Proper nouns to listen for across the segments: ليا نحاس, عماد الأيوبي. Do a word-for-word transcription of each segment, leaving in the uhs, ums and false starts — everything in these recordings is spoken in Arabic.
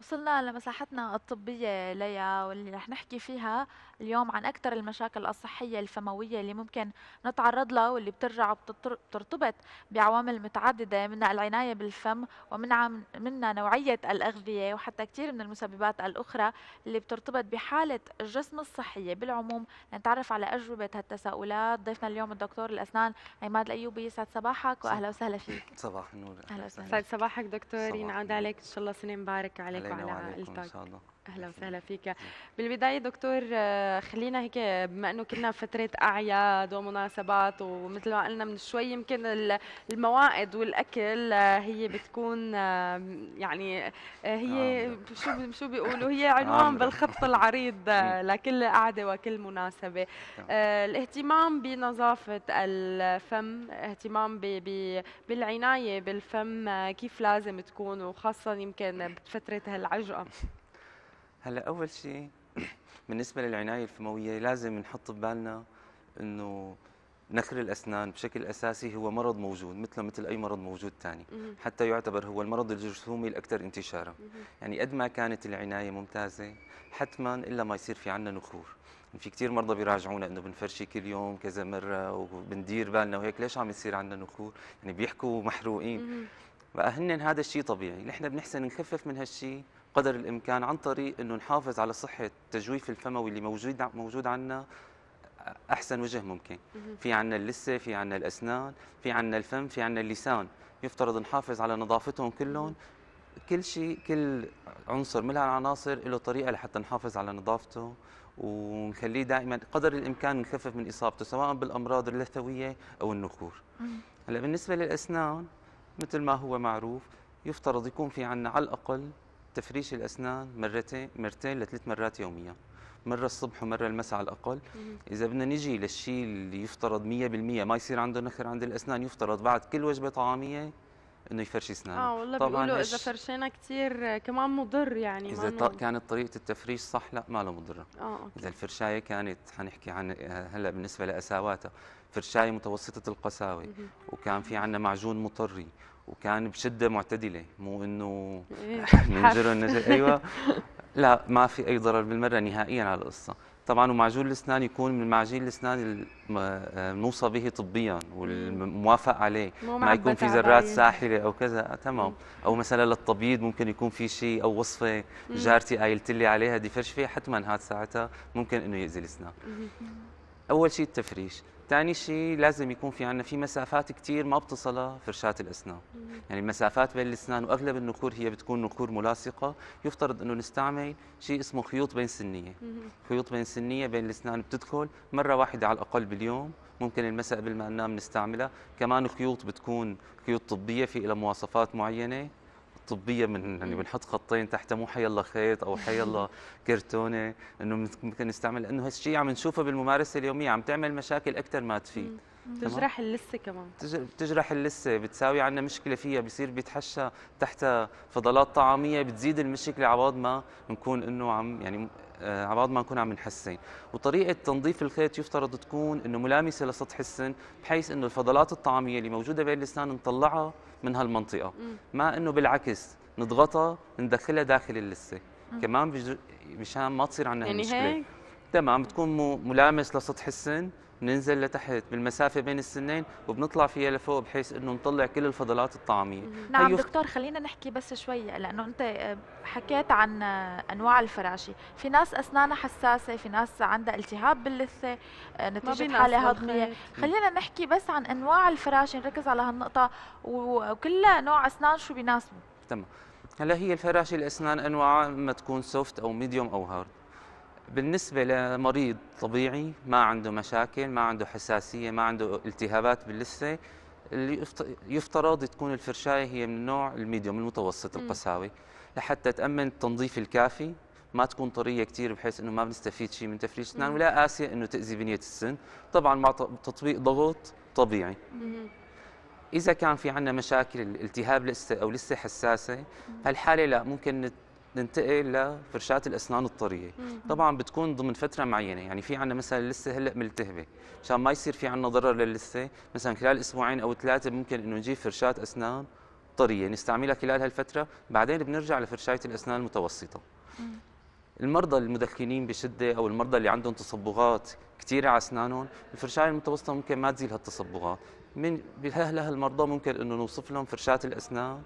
وصلنا لمساحتنا الطبية ليا، واللي رح نحكي فيها اليوم عن أكثر المشاكل الصحية الفموية اللي ممكن نتعرض لها، واللي بترجع وبترتبط بعوامل متعددة، منها العناية بالفم ومنها منها نوعية الأغذية، وحتى كثير من المسببات الأخرى اللي بترتبط بحالة الجسم الصحية بالعموم. لنتعرف على أجوبة هالتساؤلات ضيفنا اليوم الدكتور الأسنان عماد الأيوبي. يسعد صباحك وأهلا وسهلا فيك. صباح النور. أهلا وسهلا. يسعد صباحك دكتور، ينعاد عليك إن شاء الله، سنة مباركة عليك وعلى عائلتك. اهلا وسهلا فيك. بالبدايه دكتور خلينا هيك، بما انه كنا بفتره اعياد ومناسبات، ومثل ما قلنا من شوي يمكن الموائد والاكل هي بتكون يعني هي شو شو بيقولوا هي عنوان بالخط العريض لكل قعده وكل مناسبه. الاهتمام بنظافه الفم، اهتمام بالعنايه بالفم كيف لازم تكون، وخاصه يمكن بفتره هالعجقه. هلا اول شيء بالنسبه للعنايه الفمويه لازم نحط ببالنا انه نكر الاسنان بشكل اساسي هو مرض موجود مثله مثل اي مرض موجود ثاني، حتى يعتبر هو المرض الجرثومي الاكثر انتشارا. يعني قد ما كانت العنايه ممتازه حتما الا ما يصير في عندنا نخور. في كثير مرضى بيراجعونا انه بنفرشي كل يوم كذا مره وبندير بالنا وهيك، ليش عم يصير عندنا نخور؟ يعني بيحكوا محروقين. بقى هن هذا الشيء طبيعي، نحن بنحسن نخفف من هالشيء قدر الامكان عن طريق انه نحافظ على صحه التجويف الفموي اللي موجود موجود عندنا احسن وجه ممكن. في عندنا اللثه، في عندنا الاسنان، في عندنا الفم، في عندنا اللسان، يفترض نحافظ على نظافتهم كلهم. كل شيء كل عنصر من هالعناصر له طريقه لحتى نحافظ على نظافته ونخليه دائما قدر الامكان نخفف من اصابته، سواء بالامراض اللثويه او النخور. هلا بالنسبه للاسنان مثل ما هو معروف يفترض يكون في عندنا على الاقل تفريش الاسنان مرتين مرتين لثلاث مرات يوميا، مره الصبح ومره المساء على الاقل. اذا بدنا نجي للشيء اللي يفترض مية بالمية ما يصير عنده نخر عند الاسنان، يفترض بعد كل وجبه طعاميه انه يفرشي اسنانه. اه والله بيقولوا اذا فرشينا كثير كمان مضر، يعني اذا ما كانت طريقه التفريش صح لا ما له مضره. اه اذا الفرشايه كانت، حنحكي عن هلا بالنسبه لقساواتها، فرشايه متوسطه القساوه وكان في عندنا معجون مطري وكان بشده معتدله، مو انه منجرن ايوه لا ما في اي ضرر بالمره نهائيا على القصه. طبعا ومعجون الاسنان يكون من معجين الاسنان الموصى به طبيا والموافق عليه، ما يكون في ذرات ساحره او كذا. تمام. او مثلا للطبيب ممكن يكون في شيء او وصفه جارتي قايلت لي عليها بدي فرش فيها، حتما هاد ساعتها ممكن انه ياذي الاسنان. اول شيء التفريش. ثاني شيء لازم يكون في عندنا في مسافات كثير ما بتصلها فرشات الاسنان، يعني المسافات بين الاسنان واغلب النخور هي بتكون نخور ملاصقه، يفترض انه نستعمل شيء اسمه خيوط بين سنيه، خيوط بين سنيه بين الاسنان بتدخل مره واحده على الاقل باليوم، ممكن المساء قبل ما ننام نستعملها، كمان خيوط بتكون خيوط طبيه في لها مواصفات معينه طبيه، من يعني بنحط خطين تحتها، مو حيالله خيط او حيالله كرتونه، انه ممكن نستعمل، لانه هالشيء عم نشوفه بالممارسه اليوميه عم تعمل مشاكل اكثر ما تفيد. بتجرح اللثه كمان، بتجرح اللثه، بتساوي عندنا مشكله فيها، بصير بيتحشى تحتها فضلات طعاميه، بتزيد المشكله عوض ما نكون انه عم يعني عوض ما نكون عم نحسن. وطريقه تنظيف الخيط يفترض تكون انه ملامسه لسطح السن، بحيث انه الفضلات الطعاميه اللي موجوده بين اللسان نطلعها من هالمنطقه، ما انه بالعكس نضغطها ندخلها داخل اللثه، كمان بج... مشان ما تصير عندنا يعني مشكله. تمام. بتكون ملامس لسطح السن، بننزل لتحت بالمسافه بين السنين وبنطلع فيها لفوق، بحيث انه نطلع كل الفضلات الطعاميه. نعم دكتور، خلينا نحكي بس شوي، لانه انت حكيت عن انواع الفراشي، في ناس اسنانها حساسه، في ناس عندها التهاب باللثه نتيجه حاله هضميه، خلينا نحكي بس عن انواع الفراشي، نركز على هالنقطه، وكل نوع اسنان شو بيناسبه. تمام. هلا هي الفراشي الاسنان انواع، اما تكون سوفت او ميديوم او هارد. بالنسبة لمريض طبيعي ما عنده مشاكل، ما عنده حساسية، ما عنده التهابات باللثة، اللي يفترض تكون الفرشاية هي من النوع الميديوم المتوسط القساوي، لحتى تأمن التنظيف الكافي، ما تكون طرية كثير بحيث انه ما بنستفيد شيء من تفريش الاسنان، ولا قاسية انه تأذي بنية السن، طبعا مع تطبيق ضغط طبيعي. إذا كان في عندنا مشاكل التهاب لثة أو لثة حساسة، هالحالة لا ممكن ننتقل لفرشات الاسنان الطريه. طبعا بتكون ضمن فتره معينه، يعني في عندنا مثلا لسه هلا ملتهبه، مشان ما يصير في عندنا ضرر للثه، مثلا خلال اسبوعين او ثلاثه ممكن انه نجيب فرشات اسنان طريه نستعملها خلال هالفتره، بعدين بنرجع لفرشايه الاسنان المتوسطه. المرضى المدخنين بشده او المرضى اللي عندهم تصبغات كثيره على اسنانهم، الفرشايه المتوسطه ممكن ما تزيل هالتصبغات. من لهالمرضى ممكن انه نوصف لهم فرشاه الاسنان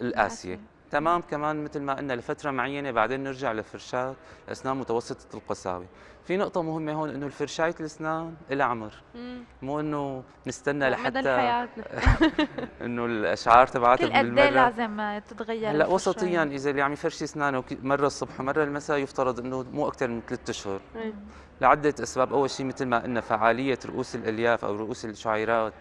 القاسيه. تمام، كمان مثل ما قلنا لفتره معينه، بعدين نرجع لفرشاه اسنان متوسطه القساوه. في نقطه مهمه هون انه فرشايه الاسنان لها عمر، مو انه نستنى لحتى انه الاشعار تبعتها بالمره. قد ايه لازم تتغير؟ هلا وسطيا اذا اللي عم يفرش اسنانه مره الصبح ومره المساء يفترض انه مو اكثر من ثلاث اشهر، لعده اسباب. اول شيء مثل ما قلنا فعاليه رؤوس الالياف او رؤوس الشعيرات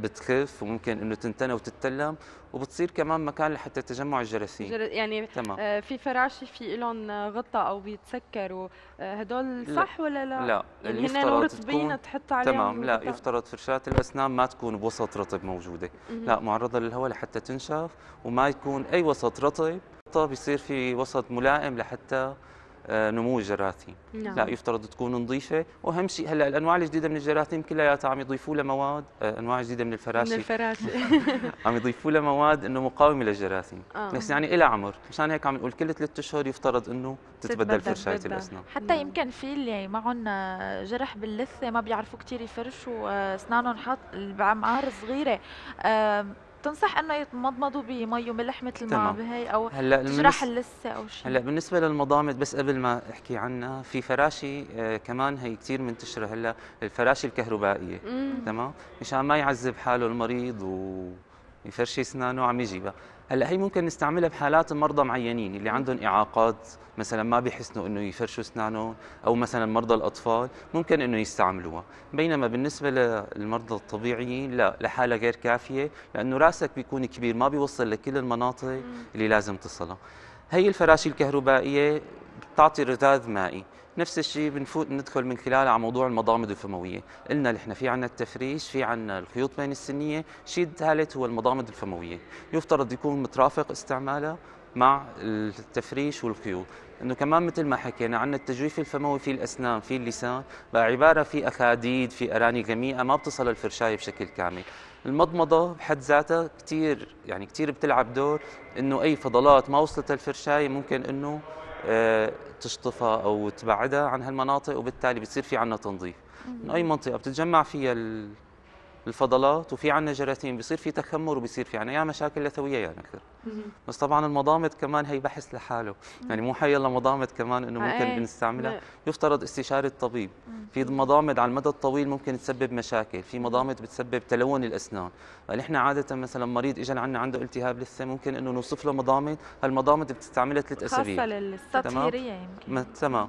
بتخف وممكن انه تنتنى وتتلم، وبتصير كمان مكان لحتى تجمع الجراثيم. يعني تمام. في فراشي في لهم غطا او بيتسكروا، هدول صح ولا لا؟ لا، يعني هن رطبين تحط عليهم. تمام، لا يفترض فرشاه الاسنان ما تكون بوسط رطب موجوده، لا معرضه للهواء لحتى تنشف، وما يكون اي وسط رطب بيصير في وسط ملائم لحتى نمو الجراثيم. نعم. لا يفترض تكون نظيفه، واهم شيء هلا الانواع الجديده من الجراثيم كلياتها عم يضيفوا لها مواد، انواع جديده من الفراشي من الفراشي عم يضيفوا لها مواد انه مقاومه للجراثيم، آه. بس يعني لها عمر، مشان هيك عم نقول كل ثلاث اشهر يفترض انه تتبدل فرشايه الاسنان. حتى يمكن في اللي معهم جرح باللثه ما بيعرفوا كثير يفرشوا اسنانهم، حاط بعمار صغيره، آه تنصح انه يتمضمضوا بمي وملح مثل ما بهي او تجرح اللثه او شيء؟ هلا بالنسبه للمضامض بس قبل ما احكي عنها، في فراشي آه كمان هي كثير منتشره هلا، الفراشي الكهربائيه. تمام، مشان ما يعذب حاله المريض ويفرشي اسنانه عم يجيبها. هلا هي ممكن نستعملها بحالات مرضى معينين اللي عندهم اعاقات مثلا ما بيحسنوا انه يفرشوا اسنانهم، او مثلا مرضى الاطفال ممكن انه يستعملوها، بينما بالنسبه للمرضى الطبيعيين لا، لحالها غير كافيه، لانه راسك بيكون كبير ما بيوصل لكل المناطق اللي لازم تصلها. هي الفراشي الكهربائيه بتعطي رذاذ مائي، نفس الشيء بنفوت ندخل من خلاله على موضوع المضامض الفمويه، قلنا نحن في عندنا التفريش، في عندنا الخيوط بين السنيه، شيء ثالث هو المضامض الفمويه، يفترض يكون مترافق استعمالها مع التفريش والخيوط، انه كمان مثل ما حكينا عندنا التجويف الفموي في الاسنان، في اللسان، بقى عباره في اخاديد، في اراني غميقه ما بتصل الفرشايه بشكل كامل. المضمضه بحد ذاتها كثير يعني كثير بتلعب دور، انه اي فضلات ما وصلت الفرشايه ممكن انه تشطفها او تبعدها عن هالمناطق، وبالتالي بتصير في عندنا تنظيف. من اي منطقه بتتجمع فيها الفضلات وفي عندنا جراثيم بصير في تخمر، وبصير في عندنا يا مشاكل لثويه يا نكر. بس طبعا المضامض كمان هي بحث لحاله، يعني مو حي الله مضامض كمان انه ممكن بنستعملها، يفترض استشاره الطبيب. في مضامض على المدى الطويل ممكن تسبب مشاكل، في مضامض بتسبب تلون الاسنان، فنحن عاده مثلا مريض اجى عندنا عنده التهاب لثه ممكن انه نوصف له مضامض، هالمضامض بتستعملها ثلاث اسابيع خاصه للتطهيريه يمكن. تمام،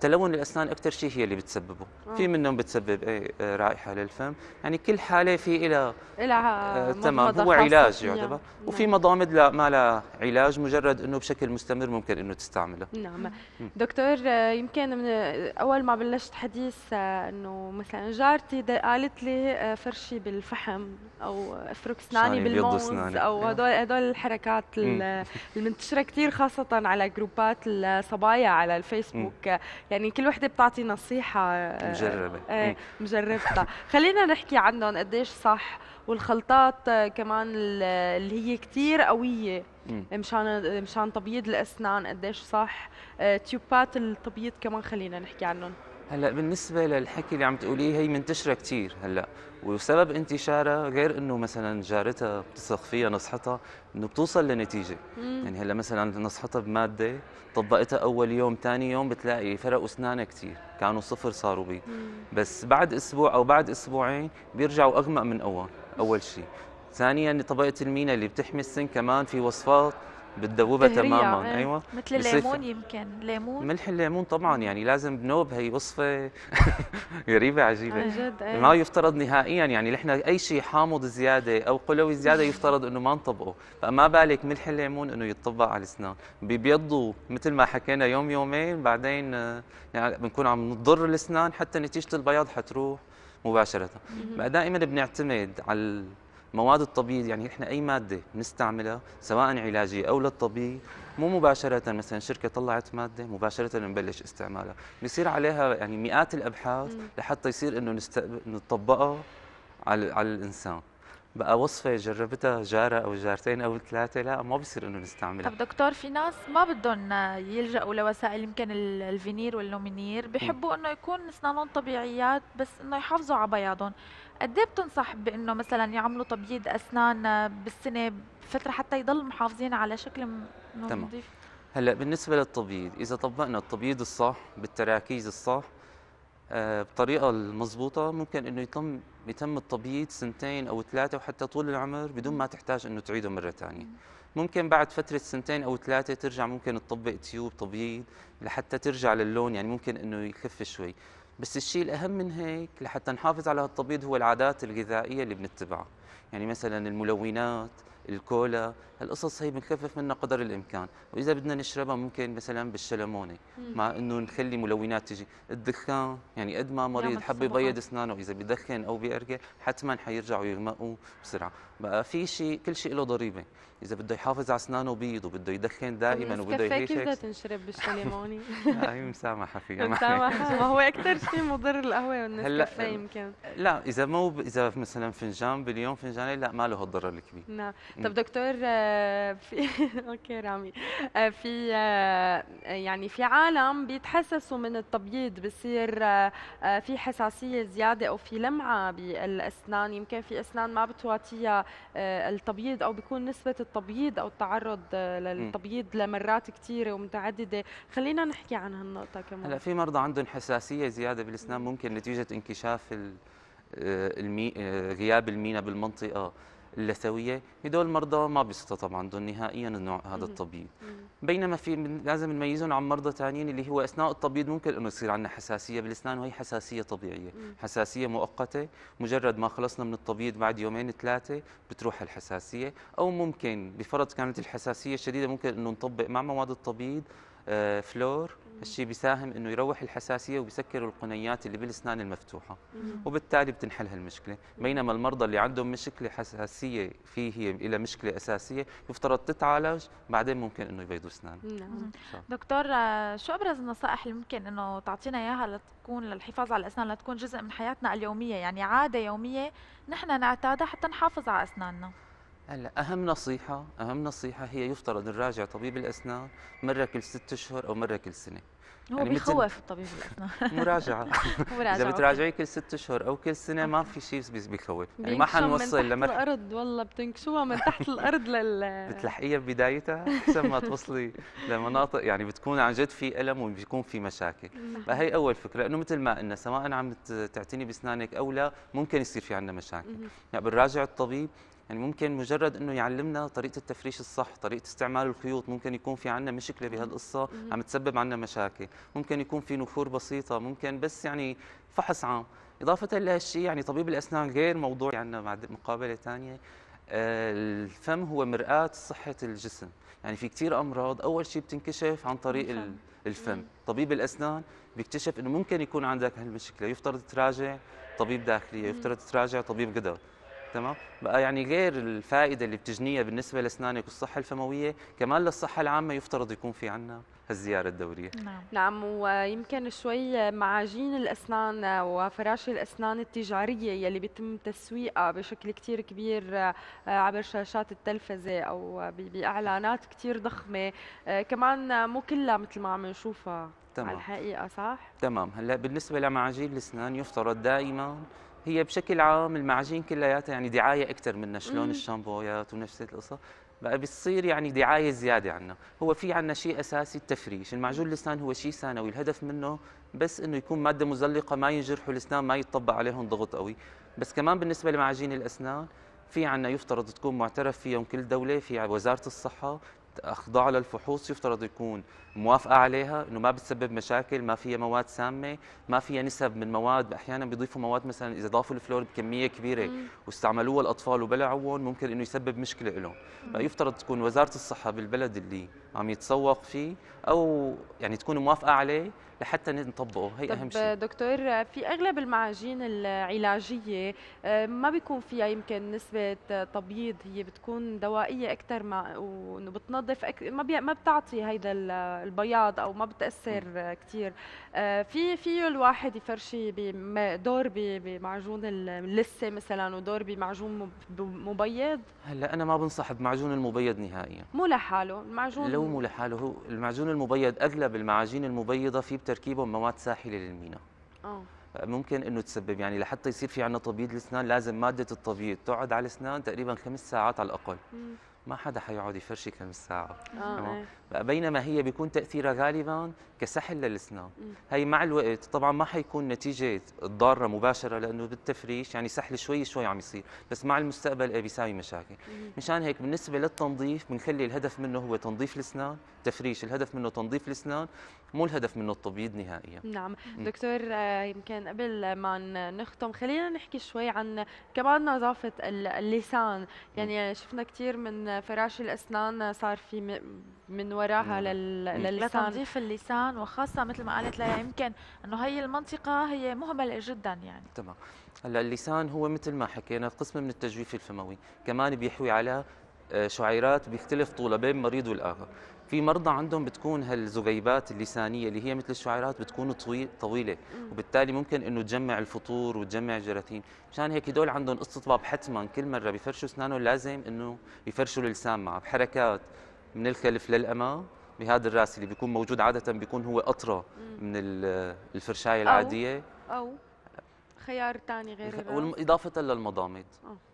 تلون الاسنان اكثر شيء هي اللي بتسببه، في منهم بتسبب اي رائحه للفم، يعني كل حاله في إلى إلى تمام هو علاج يعتبر، وفي مضامض لا ما لها علاج، مجرد انه بشكل مستمر ممكن انه تستعمله. نعم دكتور، يمكن من اول ما بلشت حديث انه مثلا جارتي قالت لي فرشي بالفحم او افرك اسناني بالموز او هدول هدول الحركات المنتشره كثير خاصه على جروبات الصبايا على الفيسبوك، م. يعني كل وحده بتعطي نصيحه مجربه آه مجربتها. خلينا نحكي عن قديش صح، والخلطات كمان اللي هي كثير قويه مشان مشان تبييض الاسنان قديش صح، تيوبات التبييض كمان خلينا نحكي عنهم. هلا بالنسبه للحكي اللي عم تقوليه هي منتشره كثير هلا، وسبب انتشارها غير انه مثلا جارتها بتثق فيها نصحتها انه بتوصل لنتيجه، مم. يعني هلا مثلا نصحتها بماده طبقتها اول يوم ثاني يوم بتلاقي فرقوا اسنانها كثير، كانوا صفر صاروا بيض، بس بعد اسبوع او بعد اسبوعين بيرجعوا اغمق من اول، اول شيء. ثانيا طبقه المينا اللي بتحمي السن كمان في وصفات بتذوبها تماما. ايوه مثل الليمون، يمكن ليمون، ملح الليمون طبعا، يعني لازم بنوب، هي وصفه غريبه عجيبه عن جد، أيه. ما يفترض نهائيا، يعني نحن اي شيء حامض زياده او قلوي زياده يفترض انه ما نطبقه، فما بالك ملح الليمون انه يتطبق على الاسنان، بيبيضوا مثل ما حكينا يوم يومين، بعدين يعني بنكون عم نضر الاسنان حتى نتيجه البياض حتروح مباشره. بقى دائما بنعتمد على مواد التبييض، يعني احنا اي ماده بنستعملها سواء علاجيه او للتبييض مو مباشره، مثلا شركه طلعت ماده مباشره نبلش استعمالها، بيصير عليها يعني مئات الابحاث لحتى يصير انه نطبقها على على الانسان. بقى وصفه جربتها جاره او جارتين او ثلاثه، لا ما بصير انه نستعملها. طب دكتور، في ناس ما بدهم يلجأوا لوسائل يمكن الفينير واللومينير، بحبوا انه يكون اسنانهم طبيعيات بس انه يحافظوا على بياضهم، قد ايه بتنصح بانه مثلا يعملوا تبييض اسنان بالسنه بفتره حتى يضل محافظين على شكل نظيف؟ هلا بالنسبه للتبييض، اذا طبقنا التبييض الصح بالتراكيز الصح بطريقة المضبوطة ممكن انه يتم يتم التبييض سنتين او ثلاثة وحتى طول العمر بدون ما تحتاج انه تعيده مرة ثانية. ممكن بعد فترة سنتين او ثلاثة ترجع ممكن تطبق تيوب تبييض لحتى ترجع للون، يعني ممكن انه يخف شوي. بس الشيء الأهم من هيك لحتى نحافظ على هالتبييض هو العادات الغذائية اللي بنتبعها، يعني مثلا الملونات، الكولا، هالقصص هي بنخفف منها قدر الامكان، واذا بدنا نشربها ممكن مثلا بالشلمونه، مع انه نخلي ملونات تجي، الدخان يعني قد ما مريض حب يبيض اسنانه اذا بيدخن او بيأرجل حتما حيرجعوا يغمقوا بسرعه، بقى في شيء كل شيء له ضريبه، اذا بده يحافظ على اسنانه بيض وبده يدخن دائما وبده يهيك كيف بدها تنشرب بالشلمونه؟ هي مسامحه فيها مسامحه، ما هو اكثر شيء مضر القهوه والنسكافيه يمكن. لا اذا مو ب... اذا مثلا فنجان باليوم فنجانين لا ما له هالضرر الكبير. نعم. طب دكتور، في اوكي رامي، في يعني في عالم بيتحسسوا من التبييض، بصير في حساسيه زياده او في لمعه بالاسنان، يمكن في اسنان ما بتواتيها التبييض او بيكون نسبه التبييض او التعرض للتبييض لمرات كثيره ومتعدده، خلينا نحكي عن هالنقطه كمان. هلا في مرضى عندهم حساسيه زياده بالاسنان ممكن نتيجه انكشاف المي... غياب المينا بالمنطقه اللثويه، هدول المرضى ما بيستطيعوا طبعا عندهم نهائيا نوع هذا التبييض، بينما في لازم نميزهم عن مرضى ثانيين اللي هو اثناء التبييض ممكن انه يصير عندنا حساسيه بالاسنان، وهي حساسيه طبيعيه، مم. حساسيه مؤقته، مجرد ما خلصنا من التبييض بعد يومين ثلاثه بتروح الحساسيه، او ممكن بفرض كانت الحساسيه شديده ممكن انه نطبق مع مواد التبييض آه فلور، هالشيء بيساهم انه يروح الحساسيه وبيسكر القنيات اللي بالاسنان المفتوحه، وبالتالي بتنحل هالمشكله، بينما المرضى اللي عندهم مشكله حساسيه فيه هي الى مشكله اساسيه يفترض تتعالج بعدين ممكن انه يبيضوا اسنانهم. نعم. دكتور، شو ابرز النصائح اللي ممكن انه تعطينا اياها لتكون للحفاظ على الاسنان، لتكون جزء من حياتنا اليوميه، يعني عاده يوميه نحن نعتادها حتى نحافظ على اسناننا؟ هلا أهم نصيحة أهم نصيحة هي يفترض نراجع طبيب الأسنان مرة كل ست أشهر أو مرة كل سنة. هو يعني بيخوف الطبيب الأسنان. مراجعة. مراجعة. إذا بتراجعيه كل ست أشهر أو كل سنة ما في شيء بيخوف. يعني ما حنوصل لمرحلة من تحت الأرض، والله بتنكشوها من تحت الأرض لل. بتلحقيها ببدايتها أحسن ما توصلي لمناطق يعني بتكون عن جد في ألم وبيكون في مشاكل. فهي أول فكرة، إنه مثل ما قلنا سواء عم تعتني بأسنانك أو لا ممكن يصير في عندنا مشاكل. يعني بنراجع الطبيب. يعني ممكن مجرد انه يعلمنا طريقه التفريش الصح، طريقه استعمال الخيوط، ممكن يكون في عندنا مشكله بهالقصه عم تسبب عندنا مشاكل، ممكن يكون في نفور بسيطه، ممكن بس يعني فحص عام، اضافه لهالشيء يعني طبيب الاسنان غير موضوع عندنا يعني مقابله ثانيه. الفم هو مرآة صحة الجسم، يعني في كثير أمراض أول شيء بتنكشف عن طريق الفم, الفم. طبيب الأسنان بيكتشف أنه ممكن يكون عندك هالمشكلة، يفترض تراجع طبيب داخلية، يفترض تراجع طبيب غدد. تمام؟ بقى يعني غير الفائدة اللي بتجنيها بالنسبة لأسنانك والصحة الفموية، كمان للصحة العامة يفترض يكون في عنا هالزيارة الدورية. نعم. نعم، ويمكن شوي معاجين الأسنان وفراش الأسنان التجارية يلي بيتم تسويقها بشكل كتير كبير عبر شاشات التلفزة أو بإعلانات كتير ضخمة، كمان مو كلها مثل ما عم نشوفها على الحقيقة، صح؟ تمام. هلأ بالنسبة لمعاجين الأسنان يفترض دائما هي بشكل عام المعاجين كلياتها يعني دعايه اكثر منا، شلون الشامبويات ونفس القصه بقى بتصير يعني دعايه زياده عنا. هو في عنا شيء اساسي التفريش، المعجون اللسان هو شيء ثانوي، الهدف منه بس انه يكون ماده مزلقه ما ينجرحوا الاسنان، ما يتطبق عليهم ضغط قوي. بس كمان بالنسبه لمعاجين الاسنان في عنا يفترض تكون معترف فيهم كل دوله، في وزاره الصحه أخضاع للفحوص يفترض يكون موافقة عليها، إنه ما بتسبب مشاكل، ما فيها مواد سامة، ما فيها نسب من مواد، أحيانا بيضيفوا مواد مثلا إذا ضافوا الفلور بكمية كبيرة واستعملوها الأطفال وبلعوهم ممكن إنه يسبب مشكلة لهم، فيفترض تكون وزارة الصحة بالبلد اللي عم يتسوق فيه أو يعني تكون موافقة عليه لحتى نطبقه، هي أهم شيء. طب دكتور، في أغلب المعاجين العلاجية ما بيكون فيها يمكن نسبة تبييض، هي بتكون دوائية أكثر مع وإنه بتنظم بتوظف ما ما بتعطي هيدا البياض او ما بتاثر كثير. في فيه الواحد يفرشي دور بمعجون اللثه مثلا ودور بمعجون مبيض. هلا انا ما بنصح بمعجون المبيض نهائيا، مو لحاله المعجون، لو مو لحاله هو المعجون المبيض اغلب المعاجين المبيضه في بتركيبهم مواد ساحله للمينا، اه ممكن انه تسبب يعني لحتى يصير في عندنا تبييض الاسنان لازم ماده التبييض تقعد على الاسنان تقريبا خمس ساعات على الاقل. مم. ما حدا حيقعد يفرشي خمس ساعات. آه آه. بينما هي بيكون تاثيرها غالبا كسحل للاسنان. هي مع الوقت طبعا ما حيكون نتيجه الضاره مباشره لانه بالتفريش يعني سحل شوي شوي عم يصير، بس مع المستقبل بيساوي مشاكل. مم. مشان هيك بالنسبه للتنظيف بنخلي الهدف منه هو تنظيف الاسنان، تفريش الهدف منه تنظيف الاسنان، مو الهدف منه التبييض نهائيا. نعم. مم. دكتور يمكن قبل ما نختم خلينا نحكي شوي عن كمان نظافه اللسان، يعني شفنا كثير من فراش الاسنان صار في من وراها لللسان، لتنظيف اللسان وخاصه مثل ما قالت ليا يمكن انه هي المنطقه هي مهمله جدا يعني. تمام. هلا اللسان هو مثل ما حكينا قسم من التجويف الفموي، كمان بيحوي على شعيرات بيختلف طولها بين مريض والاخر. في مرضى عندهم بتكون هالذغيبات اللسانيه اللي هي مثل الشعيرات بتكون طويل طويله وبالتالي ممكن انه تجمع الفطور وتجمع الجراثيم، مشان هيك هدول عندهم استطباب حتما كل مره بيفرشوا اسنانهم لازم انه يفرشوا اللسان معه بحركات من الخلف للامام. بهذا الراس اللي بيكون موجود عاده بيكون هو اطرى من الفرشايه العاديه او, أو خيار ثاني غير الراس، اضافه للمضامط.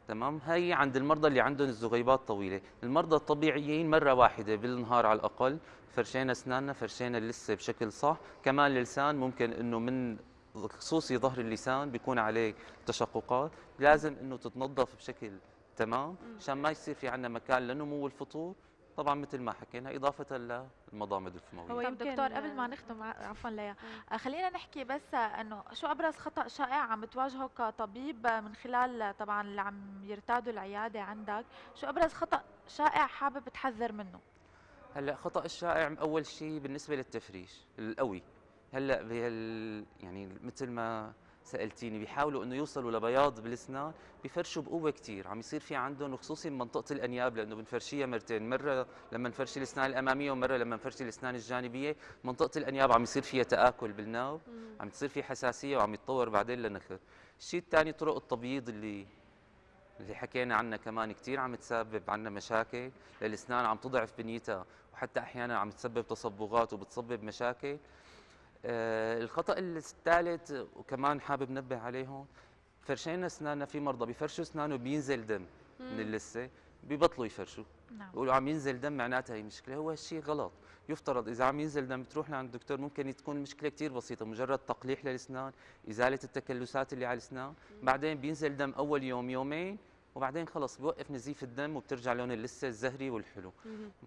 تمام. هي عند المرضى اللي عندهم الذغيبات طويله، المرضى الطبيعيين مره واحده بالنهار على الاقل فرشينا اسناننا، فرشينا اللثه بشكل صح، كمان اللسان ممكن انه من خصوصي ظهر اللسان بيكون عليه تشققات، لازم انه تتنظف بشكل تمام عشان ما يصير في عندنا مكان لنمو الفطور، طبعا مثل ما حكينا اضافه للمضامد الفمويه. طب دكتور قبل ما نختم عفوا ليا خلينا نحكي بس انه شو ابرز خطا شائع عم بتواجهه كطبيب من خلال طبعا اللي عم يرتادوا العياده عندك، شو ابرز خطا شائع حابب تحذر منه؟ هلا خطا الشائع اول شيء بالنسبه للتفريش القوي، هلا بهال يعني مثل ما سالتيني بيحاولوا انه يوصلوا لبياض بالاسنان بيفرشوا بقوه كثير، عم يصير في عندهم وخصوصي بمنطقه الانياب لانه بنفرشيها مرتين، مره لما نفرشي الاسنان الاماميه ومره لما نفرشي الاسنان الجانبيه، منطقه الانياب عم يصير فيها تاكل بالناب، عم تصير في حساسيه وعم يتطور بعدين لنخر. الشيء الثاني طرق التبييض اللي اللي حكينا عنها كمان كثير عم تسبب عندنا مشاكل للاسنان، عم تضعف بنيتها وحتى احيانا عم تسبب تصبغات وبتسبب مشاكل. آه الخطأ الثالث وكمان حابب نبه عليهم، فرشينا اسناننا في مرضى بيفرشوا اسنانه بينزل دم مم. من اللثه ببطلوا يفرشوا، نعم. بيقولوا عم ينزل دم معناتها هي مشكله، هو هالشيء غلط، يفترض اذا عم ينزل دم تروح لعند الدكتور، ممكن تكون مشكله كثير بسيطه مجرد تقليح للاسنان، ازاله التكلسات اللي على الاسنان، بعدين بينزل دم اول يوم يومين وبعدين خلص بيوقف نزيف الدم وبترجع لون اللثه الزهري والحلو.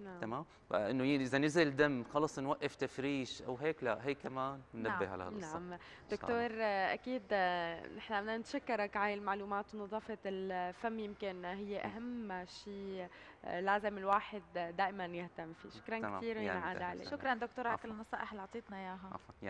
نعم. تمام؟ انه اذا نزل دم خلص نوقف تفريش او هيك لا، هي كمان ننبه نعم. على هالقصه. نعم دكتور اكيد نحن بدنا نتشكرك على المعلومات، ونظافه الفم يمكن هي اهم شيء لازم الواحد دائما يهتم فيه. شكرا كثير يا عاد عليك. شكرا دكتور على كل النصائح اللي اعطيتنا اياها.